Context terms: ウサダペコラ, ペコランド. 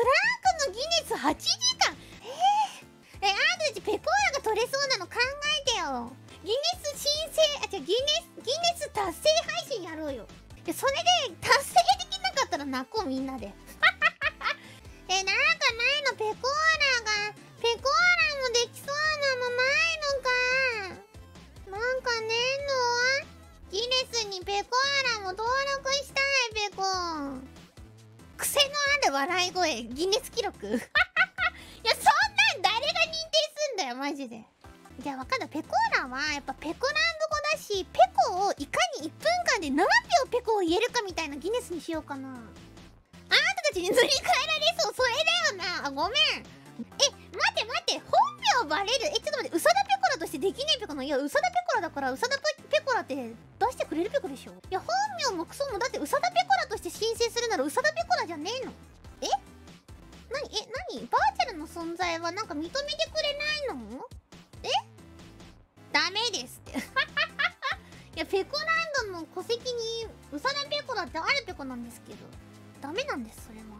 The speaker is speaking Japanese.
ランクのギネス8時間あるじ、ペコーラが取れそうなの考えてよ。ギネス申請、ギネス達成配信やろうよ。それで達成できなかったら泣こう、みんなで。なんかないの？ペコーラもできそうなのないのか？なんかねえの？ギネスにペコーラも登録したい、ペコ。癖のある笑い声、ギネス記録。いや、そんなん誰が認定すんだよ、マジで。じゃあ分かった、ペコーラはやっぱペコランド語だし、ペコをいかに1分間で何秒ペコを言えるかみたいなギネスにしようかな。あなたたちに塗り替えられそう、それだよな。あ、ごめん。待って、本名バレる。ちょっと待って、ウサダペコラとしてできねえペコの。いや、ウサダペコラだから、ウサダペコラって出してくれるペコでしょ。いや、本名もクソも、だってウサダペコラとして申請するならウサダペコラじゃねえの。何バーチャルの存在はなんか認めてくれないの？ダメですって。いや、ペコランドの戸籍にウサダペコラってあるペコなんですけど、ダメなんです、それは。